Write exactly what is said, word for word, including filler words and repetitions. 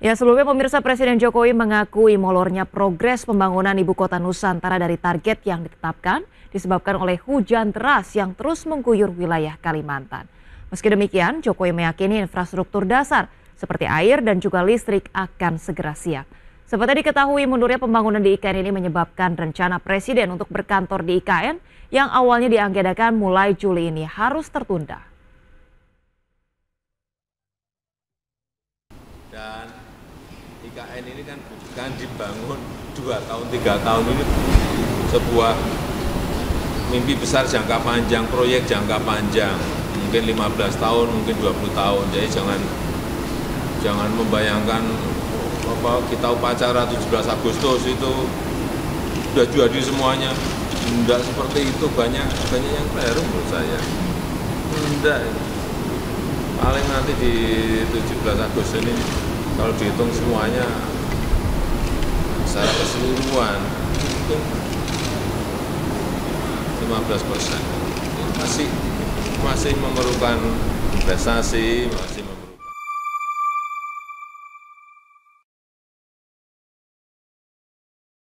Ya, sebelumnya pemirsa, Presiden Jokowi mengakui molornya progres pembangunan Ibu Kota Nusantara dari target yang ditetapkan disebabkan oleh hujan deras yang terus mengguyur wilayah Kalimantan. Meski demikian, Jokowi meyakini infrastruktur dasar seperti air dan juga listrik akan segera siap. Seperti diketahui, mundurnya pembangunan di I K N ini menyebabkan rencana Presiden untuk berkantor di I K N yang awalnya dianggedakan mulai Juli ini harus tertunda. Dan I K N ini kan bukan dibangun dua tahun, tiga tahun, ini sebuah mimpi besar jangka panjang, proyek jangka panjang, mungkin lima belas tahun, mungkin dua puluh tahun. Jadi jangan jangan membayangkan apa kita upacara tujuh belas Agustus itu sudah jadi semuanya. Enggak seperti itu, banyak banyak yang keliru menurut saya. Enggak. Paling nanti di tujuh belas Agustus ini kalau dihitung semuanya secara keseluruhan itu lima belas persen. Masih masih memerlukan investasi, masih